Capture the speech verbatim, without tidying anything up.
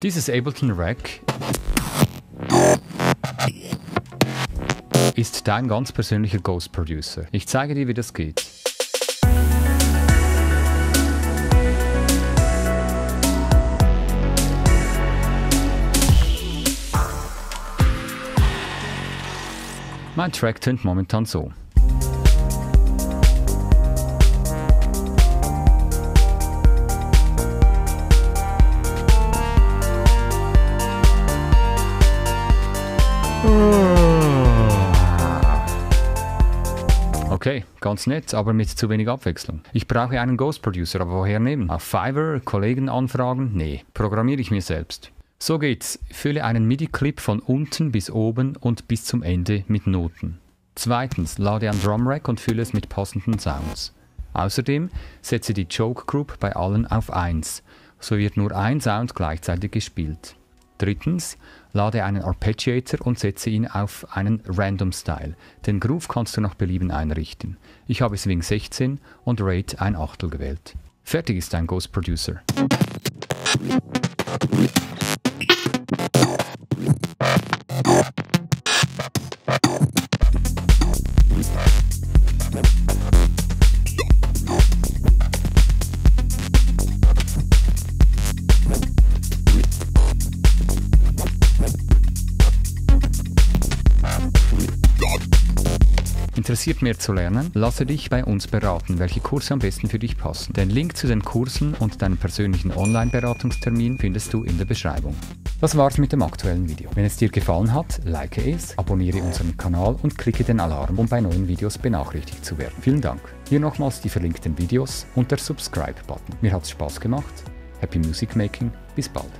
Dieses Ableton Rack ist dein ganz persönlicher Ghost Producer. Ich zeige dir, wie das geht. Mein Track tönt momentan so. Okay, ganz nett, aber mit zu wenig Abwechslung. Ich brauche einen Ghost Producer, aber woher nehmen? Auf Fiverr, Kollegen anfragen? Nee, programmiere ich mir selbst. So geht's. Fülle einen MIDI-Clip von unten bis oben und bis zum Ende mit Noten. Zweitens, lade ein Drumrack und fülle es mit passenden Sounds. Außerdem setze die Choke Group bei allen auf eins. So wird nur ein Sound gleichzeitig gespielt. Drittens, lade einen Arpeggiator und setze ihn auf einen Random Style. Den Groove kannst du nach Belieben einrichten. Ich habe Swing sechzehn und Rate ein Achtel gewählt. Fertig ist dein Ghost Producer. Interessiert mehr zu lernen? Lasse dich bei uns beraten, welche Kurse am besten für dich passen. Den Link zu den Kursen und deinen persönlichen Online-Beratungstermin findest du in der Beschreibung. Das war's mit dem aktuellen Video. Wenn es dir gefallen hat, like es, abonniere unseren Kanal und klicke den Alarm, um bei neuen Videos benachrichtigt zu werden. Vielen Dank. Hier nochmals die verlinkten Videos und der Subscribe-Button. Mir hat's Spaß gemacht. Happy Music Making. Bis bald.